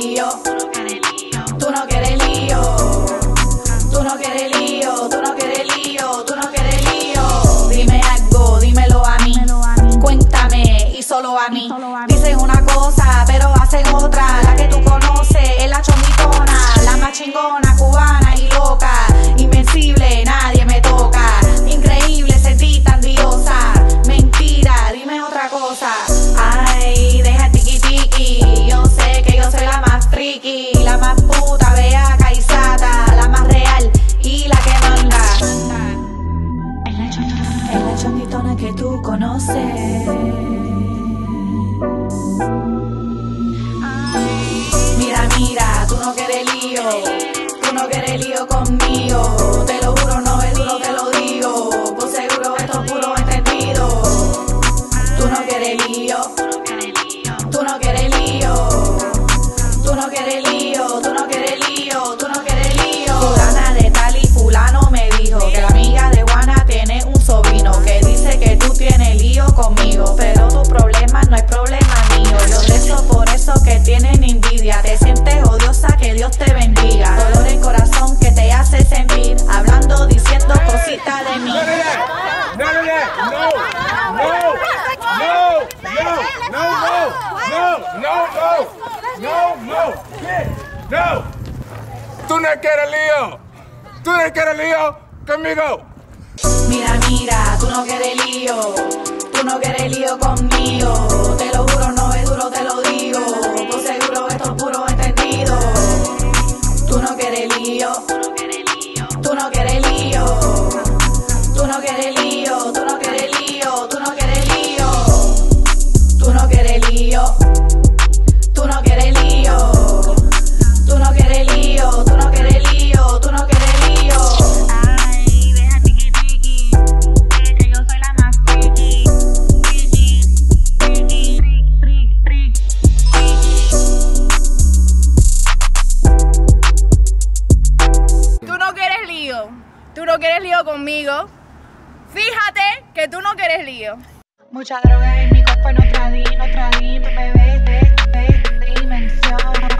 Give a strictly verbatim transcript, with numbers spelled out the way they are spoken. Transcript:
lío, tú no quieres lío, tú no quieres lío, tú no quieres lío, tú no quieres lío. Dime algo, dímelo a mí, cuéntame y solo a mí. Dicen una cosa pero hacen otra, la que tú conoces es la chonguitona, la más chingona, cubana y loca, invencible, nadie me toca, increíble, sentí tan diosa, mentira, dime otra cosa. Ay, deja el tiki tiki, yo sé que yo soy la más friki, la más puta, beaca y sata, la más real y la que manda. Es la chonguitona, es la chonguitona que tú conoces. Mira, mira, tú no quieres lío, tú no quieres lío conmigo, te lo juro, no es duro, te lo digo, por seguro esto es puro entendido. Tú no quieres lío, tú no quieres lío, tú no quieres lío, tú no quieres lío, tú no quieres lío. Fulana de tal y fulano me dijo que la amiga de Juana tiene un sobrino que dice que tú tienes lío conmigo, pero tu problema no es problema mío. Yo rezo por eso que tienen envidia, te sientes odiosa, que Dios te bendiga. Dolor en corazón que te hace sentir, hablando, diciendo cositas de mí. No, no, no, no, no, no, no, no, no, no, tú no quieres lío, tú no quieres lío conmigo. Mira, mira, tú no quieres lío, tú no quieres lío conmigo, te lo juro, no es duro, te lo digo, por seguro esto es puro entendido. Tú no quieres lío, tú no quieres lío, tú no quieres lío, tú no quieres lío, tú no quieres lío, tú no quieres lío, tú no quieres lío, tú no quieres lío, tú no quieres lío, tú no quieres lío. Tú no quieres lío conmigo, fíjate que tú no quieres lío. Mucha droga en mi cuerpo, no tradin, no tradin, bebé, de, de, de dimensión.